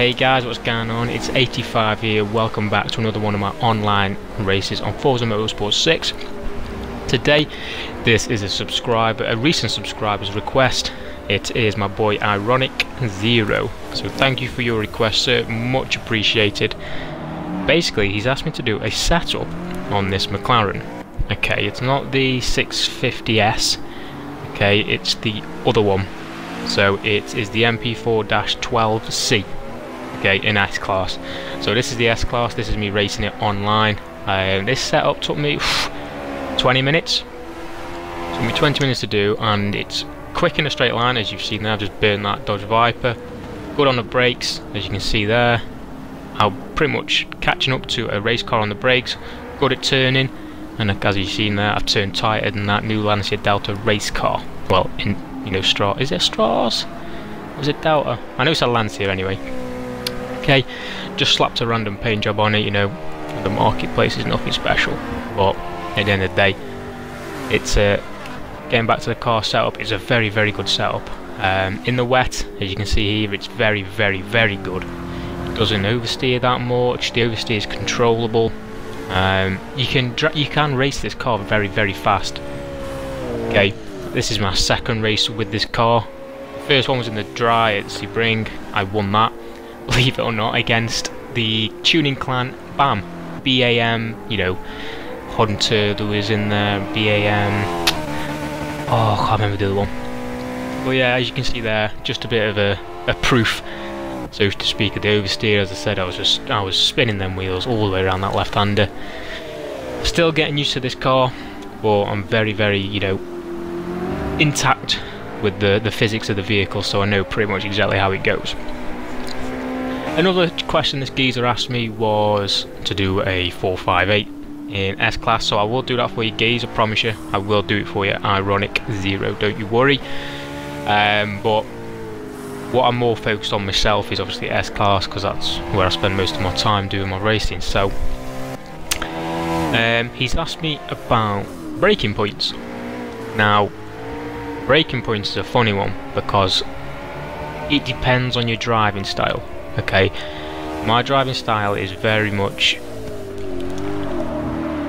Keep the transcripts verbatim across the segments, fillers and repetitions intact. Hey guys, what's going on? It's eighty-five here. Welcome back to another one of my online races on Forza Motorsport six. Today, this is a subscriber, a recent subscriber's request. It is my boy Ironic Zero. So thank you for your request, sir. Much appreciated. Basically, he's asked me to do a setup on this McLaren. Okay, it's not the six fifty S. Okay, it's the other one. So it is the M P four twelve C. Okay, in S class. So this is the S class. This is me racing it online. Um, this setup took me phew, twenty minutes. It took me twenty minutes to do, and it's quick in a straight line, as you've seen there. I've just burned that Dodge Viper. Good on the brakes, as you can see there. I'm pretty much catching up to a race car on the brakes. Good at turning, and as you've seen there, I've turned tighter than that new Lancia Delta race car. Well, in you know, Straw. Is it Straws? Or is it Delta? I know it's a Lancia anyway. Okay, just slapped a random paint job on it, you know, the marketplace is nothing special, but at the end of the day, it's a, getting back to the car setup, it's a very, very good setup. Um, in the wet, as you can see here, it's very, very, very good. It doesn't oversteer that much, the oversteer is controllable. Um, you can dra you can race this car very, very fast. Okay, this is my second race with this car. First one was in the dry at Sebring, I won that. Believe it or not, against the Tuning Clan BAM B A M, you know, Hodden Turtle is in there, B A M, oh, I can't remember the other one. Well, yeah, as you can see there, just a bit of a, a proof, so to speak, of the oversteer. As I said, I was just, I was spinning them wheels all the way around that left-hander. Still getting used to this car, but I'm very, very, you know, intact with the, the physics of the vehicle, so I know pretty much exactly how it goes. Another question this geezer asked me was to do a four five eight in S class, so I will do that for you, geezer. I promise you, I will do it for you, Ironic Zero. Don't you worry. Um, but what I'm more focused on myself is obviously S class, because that's where I spend most of my time doing my racing. So um, he's asked me about braking points. Now, braking points is a funny one because it depends on your driving style. Okay, my driving style is very much,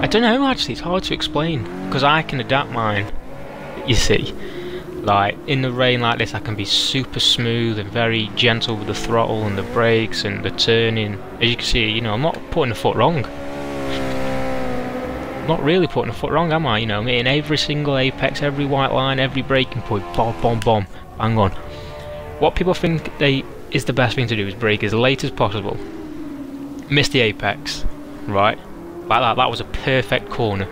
I don't know actually, it's hard to explain, because I can adapt mine, you see. Like, in the rain like this, I can be super smooth and very gentle with the throttle and the brakes and the turning. As you can see, you know, I'm not putting a foot wrong. Not really putting a foot wrong, am I? You know, I'm hitting every single apex, every white line, every braking point, bomb, bomb, bomb, bang on. What people think they... is the best thing to do is brake as late as possible. Miss the apex, right? Like that, that was a perfect corner.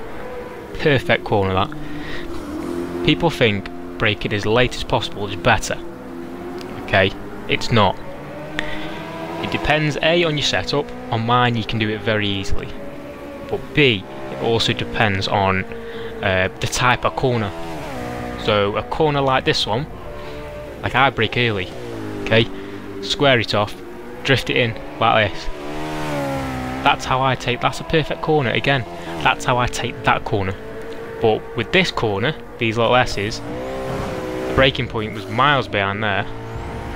Perfect corner, that. People think braking as late as possible is better. Okay, it's not. It depends A, on your setup. On mine, you can do it very easily. But B, it also depends on uh, the type of corner. So a corner like this one, like I brake early, okay? Square it off, drift it in like this. That's how I take, that's a perfect corner again. That's how I take that corner. But with this corner, these little S's, the braking point was miles behind there.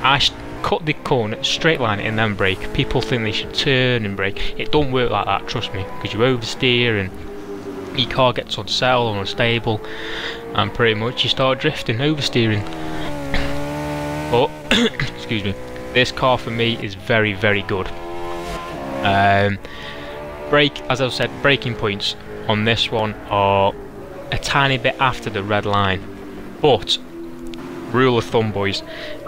I cut the corner, straight line it and then brake. People think they should turn and brake. It don't work like that, trust me, because you oversteer and your car gets unsettled and unstable, and pretty much you start drifting, oversteering. But, excuse me. This car for me is very, very good. Um, brake, as I've said, braking points on this one are a tiny bit after the red line. But, rule of thumb, boys,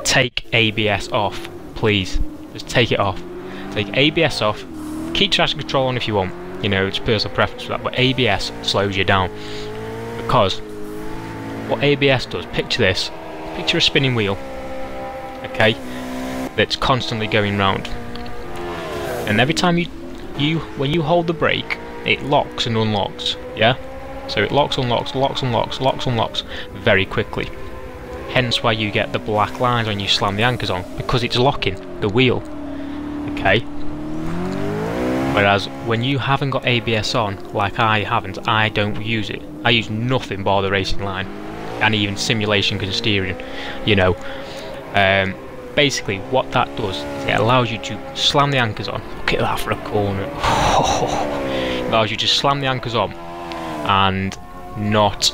take A B S off, please. Just take it off. Take A B S off. Keep traction control on if you want. You know, it's personal preference for that. But A B S slows you down. Because what A B S does, picture this. Picture a spinning wheel. Okay? That's constantly going round, and every time you you when you hold the brake, it locks and unlocks. Yeah, so it locks, unlocks, locks, unlocks, locks, unlocks very quickly. Hence why you get the black lines when you slam the anchors on, because it's locking the wheel. Okay, whereas when you haven't got A B S on, like I haven't, I don't use it. I use nothing bar the racing line and even simulation because of steering, you know. um basically what that does is it allows you to slam the anchors on. Look at that for a corner. It allows you to slam the anchors on and not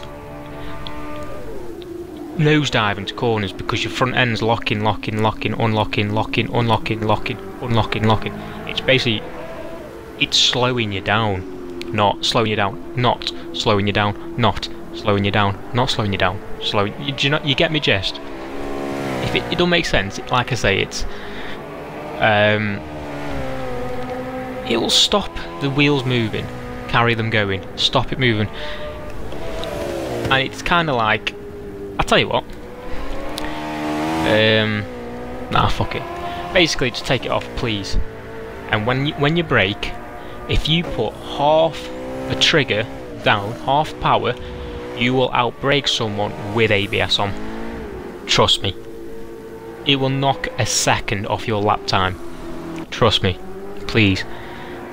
nosedive into corners, because your front end's locking, locking, locking, unlocking, locking, unlocking, locking, unlocking, locking. It's basically, it's slowing you down, not slowing you down, not slowing you down, not slowing you down, not slowing you down, slowing. You, do you know? You get me gist? If it, it don't make sense, like I say, it's um, it will stop the wheels moving, carry them going, stop it moving, and it's kind of like, I tell you what, um, nah, fuck it. Basically, just take it off, please. And when you, when you brake, if you put half a trigger down, half power, you will outbrake someone with A B S on. Trust me. It will knock a second off your lap time. Trust me. Please.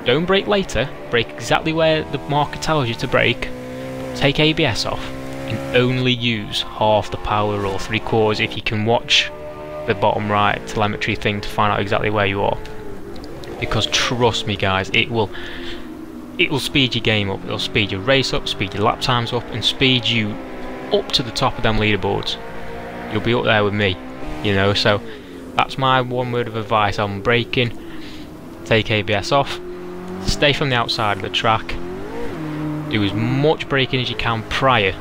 Don't brake later. Brake exactly where the marker tells you to brake. Take A B S off and only use half the power or three quarters if you can watch the bottom right telemetry thing to find out exactly where you are. Because trust me guys, it will it will speed your game up, it'll speed your race up, speed your lap times up, and speed you up to the top of them leaderboards. You'll be up there with me, you know, so that's my one word of advice on braking. Take A B S off, stay from the outside of the track, do as much braking as you can prior,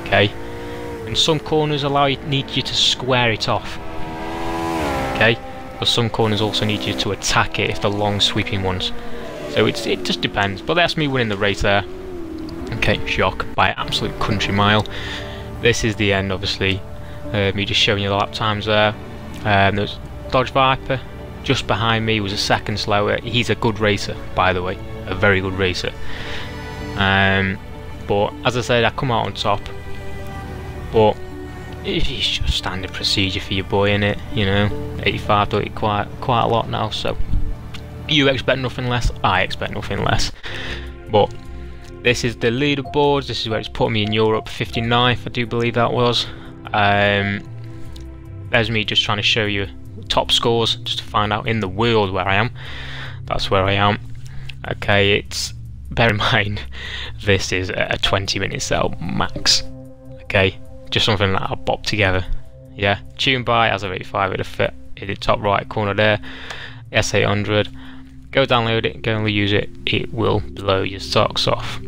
okay? And some corners allow you, need you to square it off, okay? But some corners also need you to attack it if they're long sweeping ones. So it's, it just depends, but that's me winning the race there. Okay, shock by absolute country mile. This is the end, obviously. Uh, me just showing you the lap times there. Um, there's Dodge Viper just behind me, was a second slower. He's a good racer, by the way, a very good racer. Um, but as I said, I come out on top. But it's just standard procedure for your boy, innit? You know, eighty-five does it quite quite a lot now, so you expect nothing less. I expect nothing less. But this is the leaderboards. This is where it's put me in Europe, fifty-ninth, I do believe that was. Um, there's me just trying to show you top scores, just to find out in the world where I am. That's where I am. Okay, it's, bear in mind, this is a twenty minute cell max. Okay, just something that I bopped together. Yeah, tuned by as a eighty-five, it'll fit in the top right corner there. S eight hundred. Go download it, go and use it, it will blow your socks off.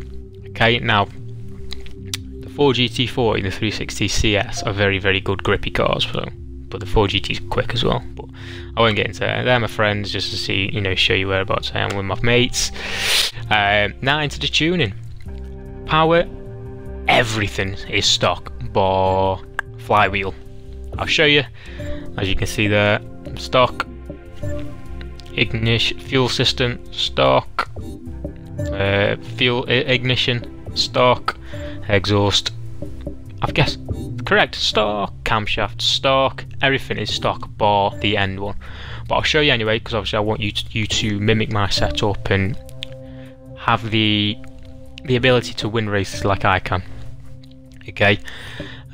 Okay, now the four G T forty and the three sixty C S are very, very good grippy cars, so, but the four G T is quick as well. But I won't get into it. They're my friends, just to see, you know, show you whereabouts I am with my mates. Uh, now into the tuning. Power, everything is stock, bar flywheel. I'll show you. As you can see there, stock. Ignition, fuel system, stock. Uh, fuel ignition, stock. Exhaust, I've guessed correct, stock. Camshaft, stock. Everything is stock bar the end one, but I'll show you anyway, because obviously I want you to, you to mimic my setup and have the the ability to win races like I can. Okay,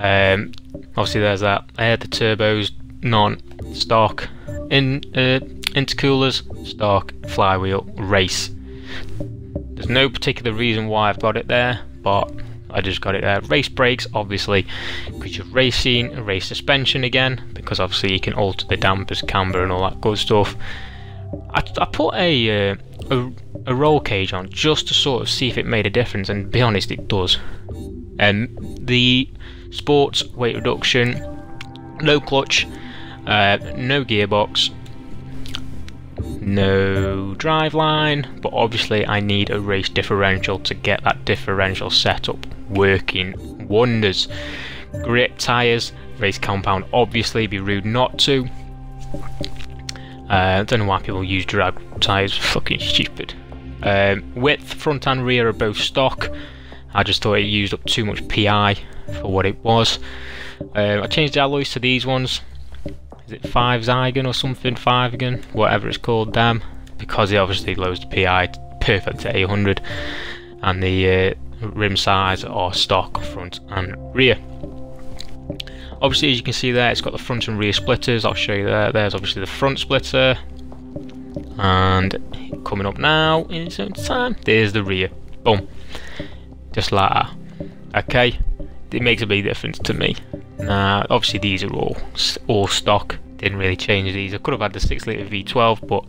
um, obviously there's that. I had the turbos, non stock. In uh, intercoolers, stock. Flywheel, race. There's no particular reason why I've got it there, but I just got it there. Race brakes, obviously, because you're racing. Race suspension again, because obviously you can alter the dampers, camber, and all that good stuff. I, I put a, uh, a a roll cage on just to sort of see if it made a difference, and to be honest, it does. And um, the sports weight reduction, no clutch. Uh, no gearbox, no driveline, but obviously I need a race differential to get that differential setup working wonders. Grip tyres, race compound, obviously, be rude not to. I uh, don't know why people use drag tyres, fucking stupid. Um, width, front and rear are both stock. I just thought it used up too much P I for what it was. Uh, I changed the alloys to these ones. Is it five Zygon or something? Five again, whatever it's called. Damn, because it obviously loads the P I perfect at eight hundred, and the uh, rim sides are stock front and rear. Obviously, as you can see there, it's got the front and rear splitters. I'll show you there. There's obviously the front splitter, and coming up now in its own time, there's the rear. Boom, just like that. Okay, it makes a big difference to me. Now, obviously, these are all all stock. Didn't really change these. I could have had the six litre V twelve, but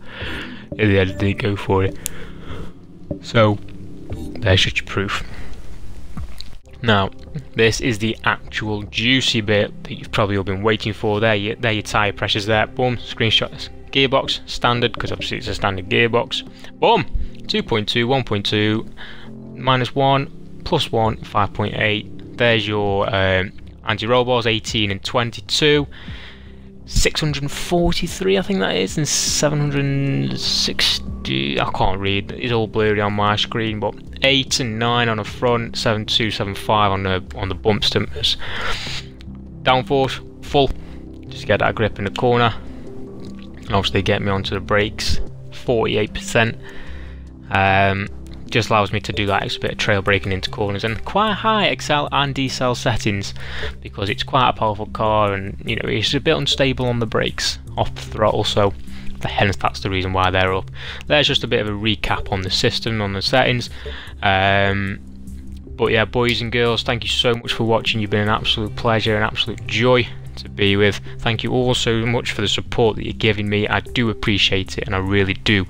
in the end, I didn't go for it. So there's just your proof. Now, this is the actual juicy bit that you've probably all been waiting for. There, you, there your tyre pressures there. Boom, screenshot, gearbox, standard, because obviously it's a standard gearbox. Boom, two point two, one point two, minus one, plus one, five point eight. There's your um, anti-roll bars, eighteen and twenty-two. six hundred forty-three, I think that is, and seven hundred sixty, I can't read, it's all blurry on my screen, but eight and nine on the front, seven two, seven five on the, on the bump stimmers. Downforce, full, just get that grip in the corner, and obviously get me onto the brakes, forty-eight percent, um, just allows me to do that extra bit of trail braking into corners, and quite high Excel and decel settings, because it's quite a powerful car, and you know it's a bit unstable on the brakes off the throttle, so hence that's the reason why they're up. There's just a bit of a recap on the system, on the settings. Um, but yeah, boys and girls, thank you so much for watching. You've been an absolute pleasure, an absolute joy to be with. Thank you all so much for the support that you're giving me. I do appreciate it, and I really do.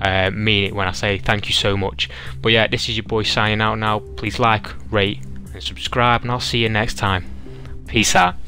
Uh, mean it when I say thank you so much. But yeah, this is your boy signing out now. Please like, rate and subscribe, and I'll see you next time. Peace out.